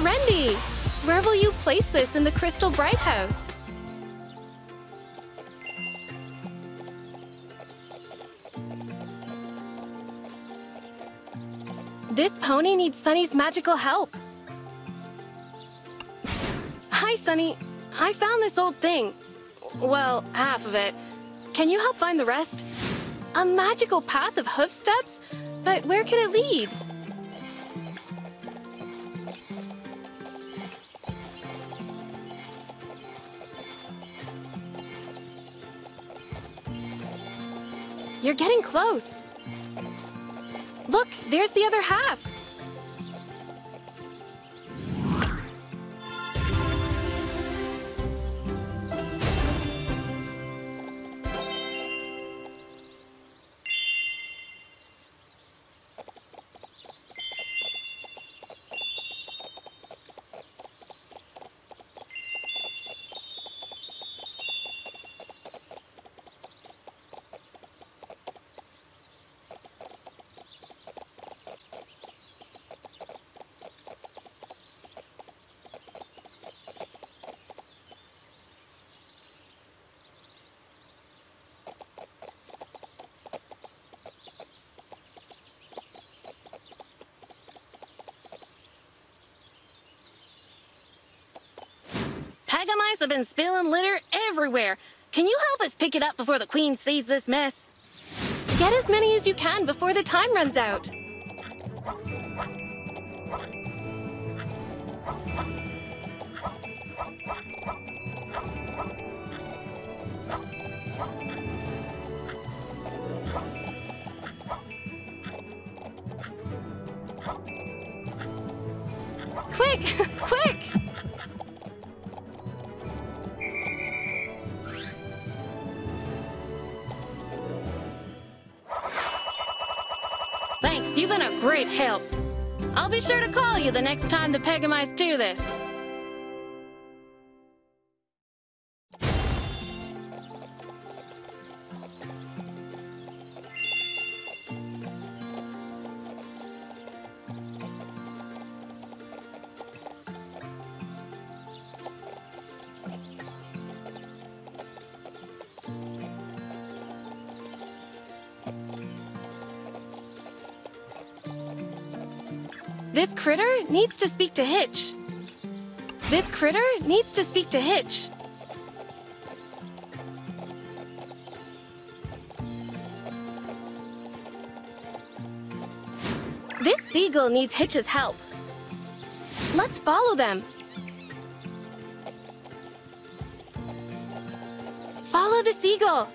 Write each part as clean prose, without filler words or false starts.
trendy! Where will you place this in the Crystal Brighthouse? This pony needs Sunny's magical help. Hi, Sunny. I found this old thing. Well, half of it. Can you help find the rest? A magical path of hoof steps? But where can it lead? You're getting close. Look, there's the other half. Pegamites have been spilling litter everywhere. Can you help us pick it up before the queen sees this mess? Get as many as you can before the time runs out. Quick, quick! Thanks, you've been a great help. I'll be sure to call you the next time the Pegamites do this. This critter needs to speak to Hitch. This critter needs to speak to Hitch. This seagull needs Hitch's help. Let's follow them. Follow the seagull.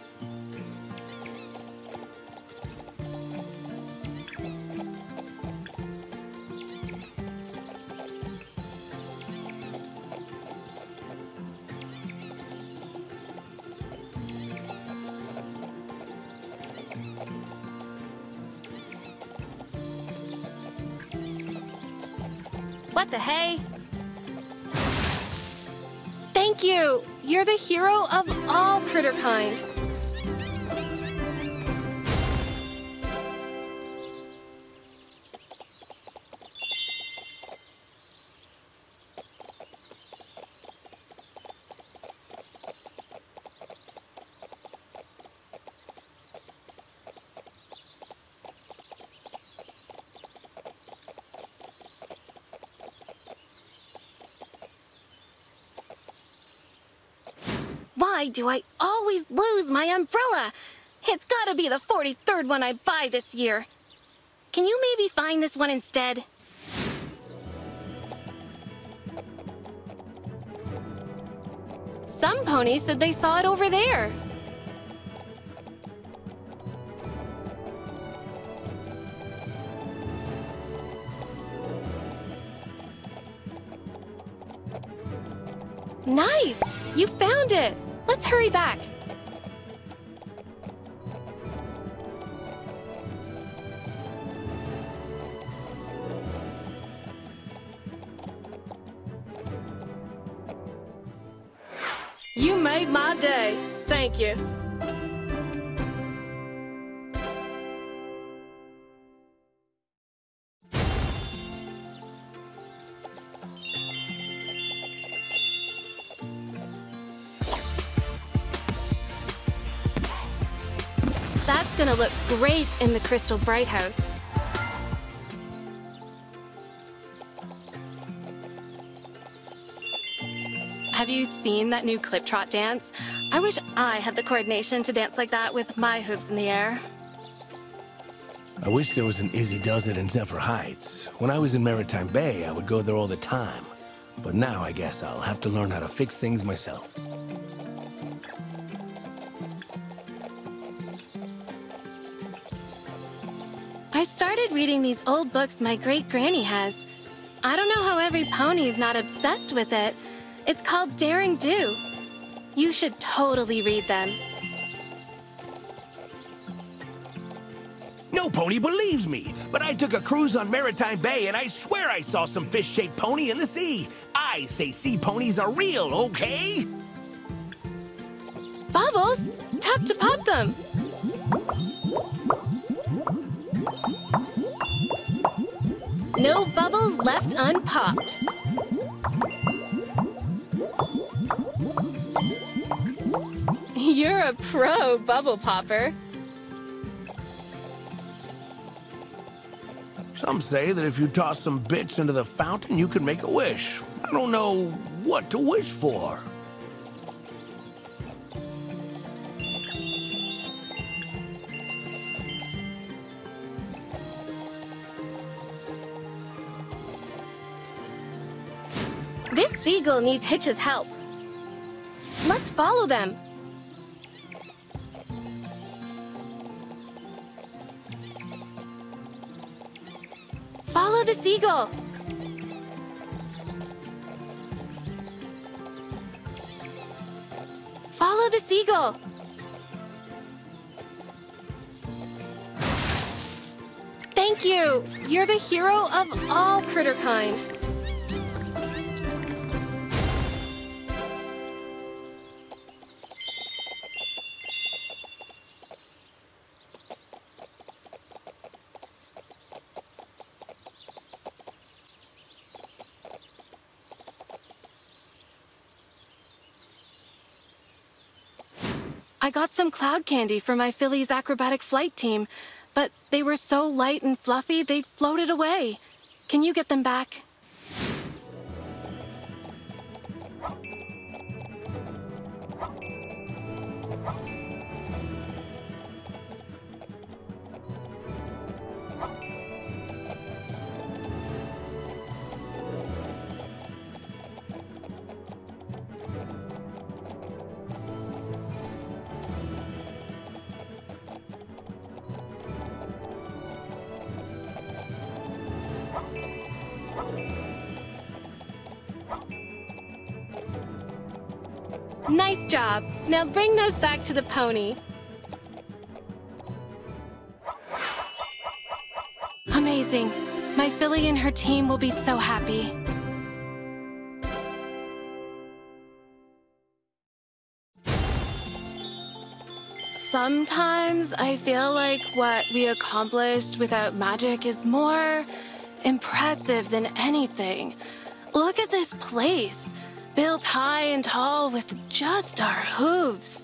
What the hey? Thank you! You're the hero of all critter kind. Why do I always lose my umbrella? It's gotta be the 43rd one I buy this year. Can you maybe find this one instead? Some ponies said they saw it over there. Nice! You found it! Let's hurry back. You made my day. Thank you. It's gonna look great in the Crystal Brighthouse. Have you seen that new Clip Trot dance? I wish I had the coordination to dance like that with my hooves in the air. I wish there was an Izzy Does It in Zephyr Heights. When I was in Maretime Bay, I would go there all the time. But now I guess I'll have to learn how to fix things myself. I started reading these old books my great-granny has. I don't know how every pony is not obsessed with it. It's called Daring Do. You should totally read them. Nobody believes me, but I took a cruise on Maritime Bay and I swear I saw some fish-shaped pony in the sea. I say sea ponies are real, okay? Bubbles, tough to pop them. No bubbles left unpopped. You're a pro bubble popper. Some say that if you toss some bits into the fountain, you can make a wish. I don't know what to wish for. This seagull needs Hitch's help. Let's follow them. Follow the seagull. Follow the seagull. Thank you. You're the hero of all critter kind. I got some cloud candy for my Philly's acrobatic flight team, but they were so light and fluffy they floated away. Can you get them back? Nice job. Now bring those back to the pony. Amazing. My filly and her team will be so happy. Sometimes I feel like what we accomplished without magic is more impressive than anything. Look at this place. Built high and tall with just our hooves.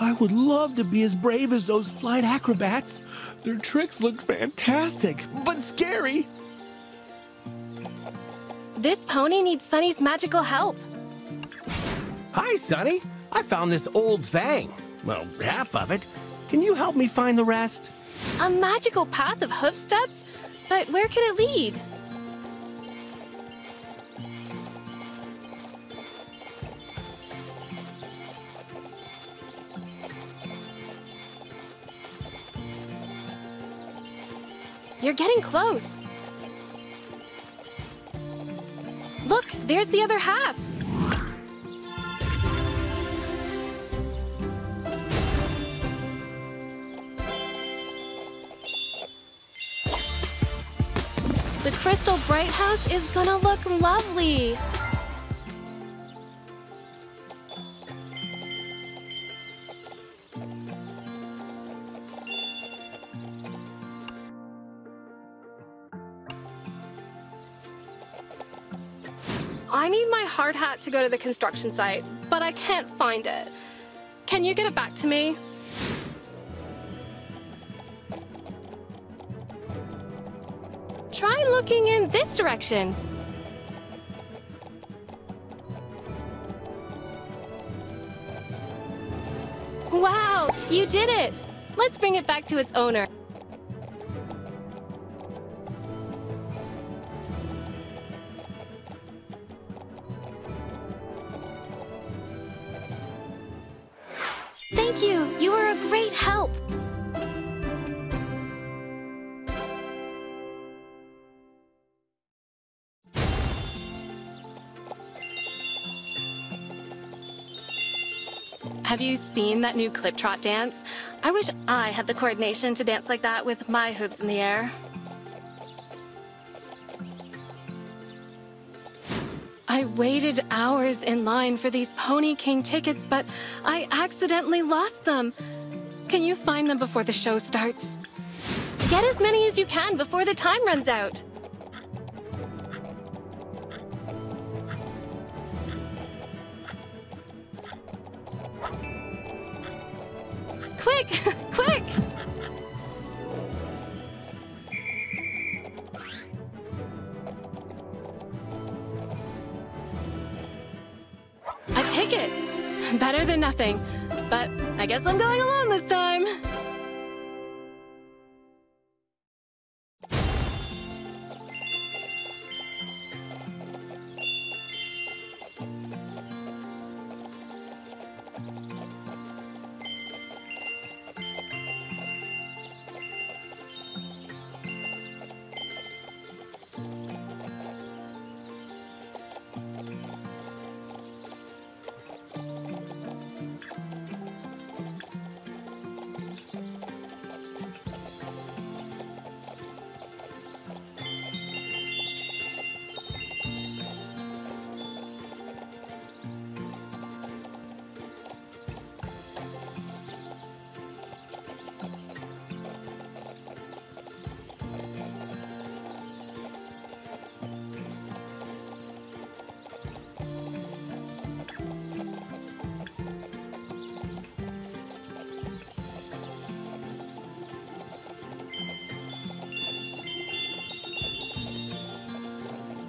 I would love to be as brave as those flight acrobats. Their tricks look fantastic, but scary. This pony needs Sunny's magical help. Hi, Sunny. I found this old thing. Well, half of it. Can you help me find the rest? A magical path of hoof steps? But where can it lead? You're getting close. Look, there's the other half. The Crystal Brighthouse is gonna look lovely. I need my hard hat to go to the construction site, but I can't find it. Can you get it back to me? Try looking in this direction. Wow, you did it! Let's bring it back to its owner. Thank you, you were a great help. Have you seen that new Clip Trot dance? I wish I had the coordination to dance like that with my hooves in the air. I waited hours in line for these Pony King tickets, but I accidentally lost them. Can you find them before the show starts? Get as many as you can before the time runs out. Quick! Quick! I take it! Better than nothing. But I guess I'm going alone this time.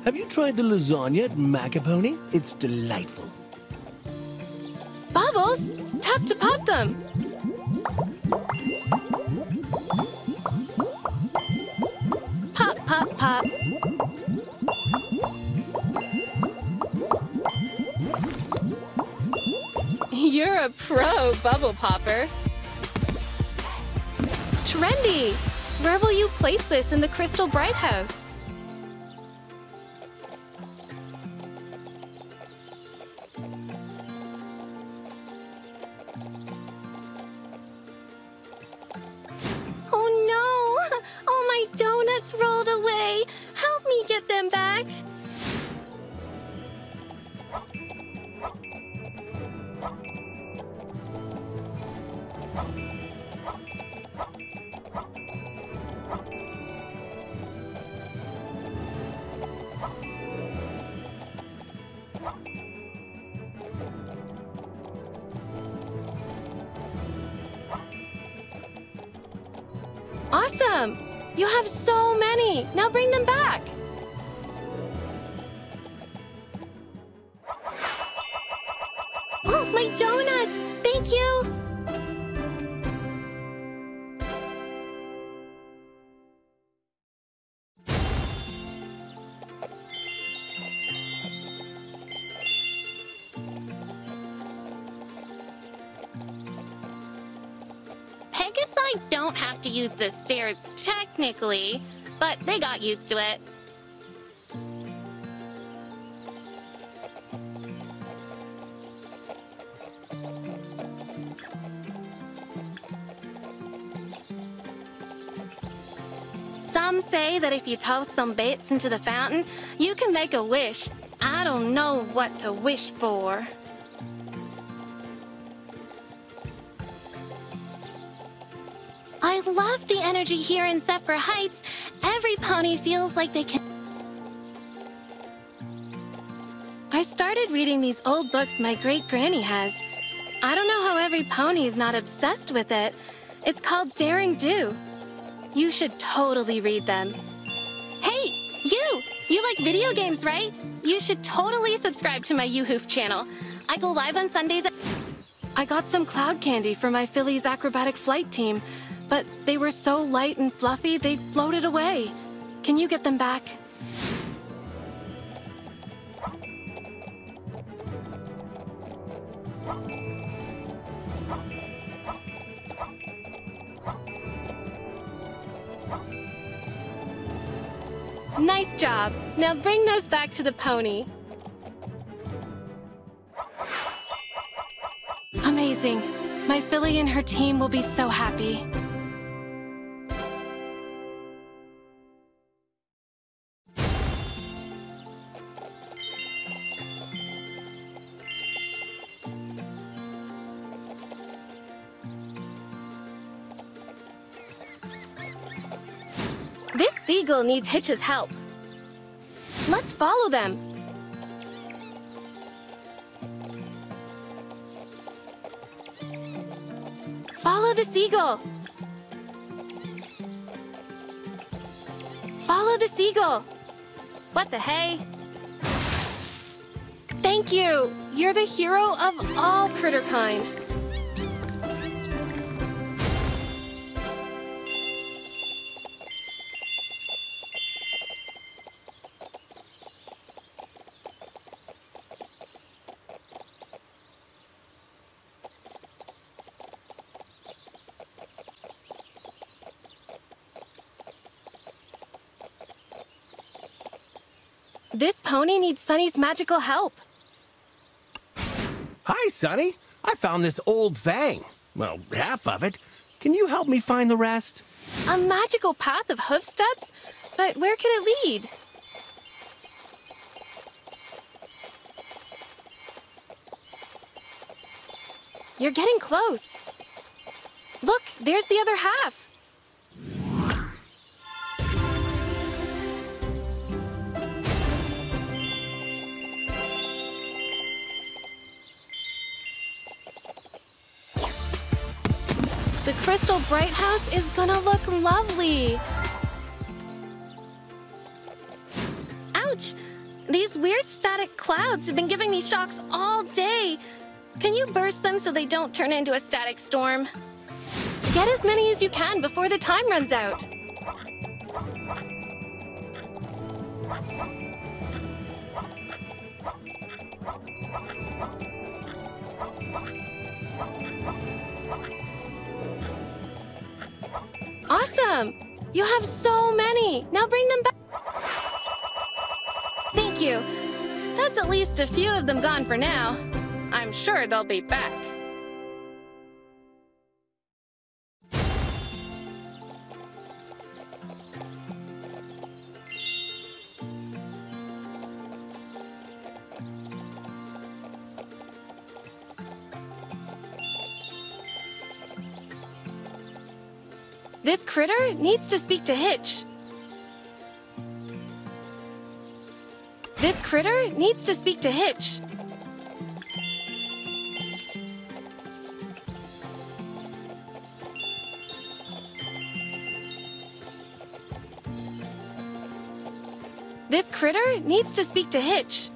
Have you tried the lasagna at Macapony? It's delightful. Bubbles, tap to pop them. Pop, pop, pop. You're a pro bubble popper. Trendy! Where will you place this in the Crystal Brighthouse? Awesome! You have so many! Now bring them back! Oh, my donuts! Thank you! To use the stairs technically, but they got used to it. Some say that if you toss some bits into the fountain, you can make a wish. I don't know what to wish for. I love the energy here in Zephyr Heights. Every pony feels like they can... I started reading these old books my great-granny has. I don't know how every pony is not obsessed with it. It's called Daring Do. You should totally read them. Hey, you! You like video games, right? You should totally subscribe to my YouHoof channel. I go live on Sundays at... I got some cloud candy for my Philly's acrobatic flight team, but they were so light and fluffy they floated away. Can you get them back? Nice job. Now bring those back to the pony. Amazing. My filly and her team will be so happy. This seagull needs Hitch's help. Let's follow them. Follow the seagull. Follow the seagull. What the hey? Thank you. You're the hero of all critter kind. This pony needs Sunny's magical help. Hi, Sunny. I found this old thing. Well, half of it. Can you help me find the rest? A magical path of hoof steps? But where could it lead? You're getting close. Look, there's the other half. The Crystal Brighthouse is gonna look lovely. Ouch! These weird static clouds have been giving me shocks all day. Can you burst them so they don't turn into a static storm? Get as many as you can before the time runs out. Awesome! You have so many! Now bring them back! Thank you. That's at least a few of them gone for now. I'm sure they'll be back. This critter needs to speak to Hitch. This critter needs to speak to Hitch. This critter needs to speak to Hitch.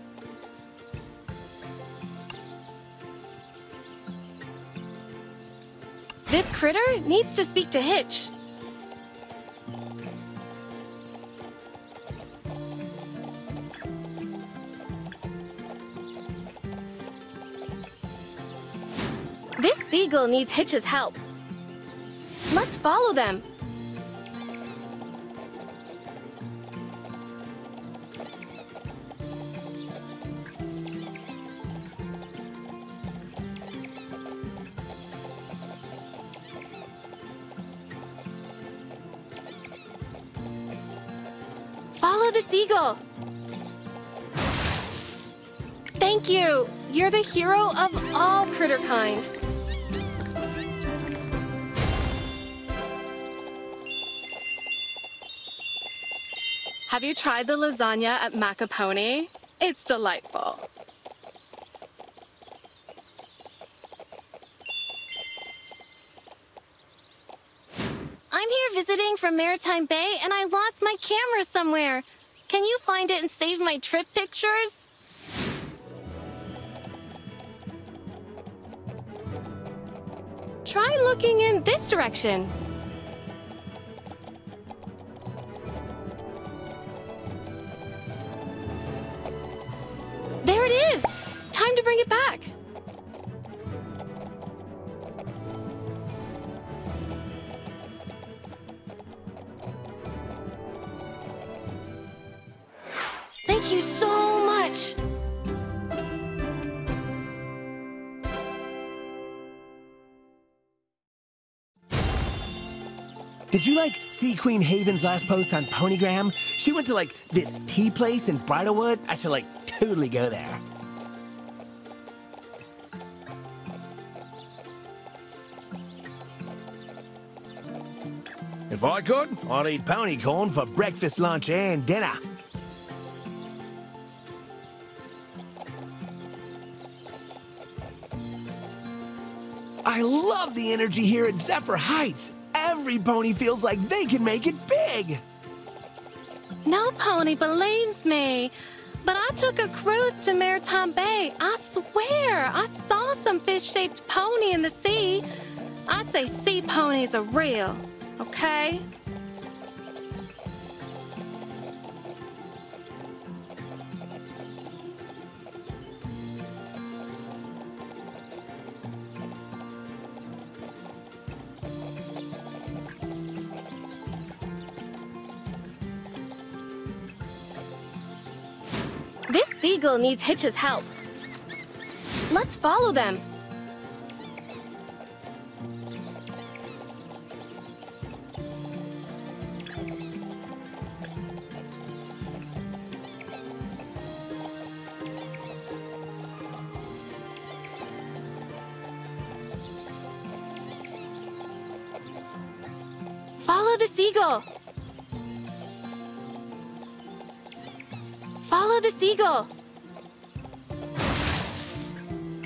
This critter needs to speak to Hitch. Seagull needs Hitch's help. Let's follow them. the seagull. Thank you. You're the hero of all critter kind. Have you tried the lasagna at Macapony? It's delightful. I'm here visiting from Maretime Bay and I lost my camera somewhere. Can you find it and save my trip pictures? Try looking in this direction. There it is! Time to bring it back. Thank you so much. Did you, see Queen Haven's last post on Ponygram? She went to, this tea place in Bridlewood. I should, totally go there. If I could, I'd eat pony corn for breakfast, lunch, and dinner. I love the energy here at Zephyr Heights. Every pony feels like they can make it big. No pony believes me, but I took a cruise to Maretime Bay. I swear, I saw some fish-shaped pony in the sea. I say sea ponies are real, okay? Seagull needs Hitch's help. Let's follow them. Follow the seagull. Follow the seagull.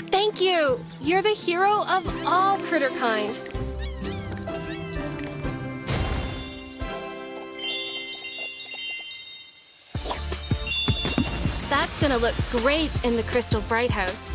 Thank you. You're the hero of all critter kind. That's gonna look great in the Crystal Brighthouse.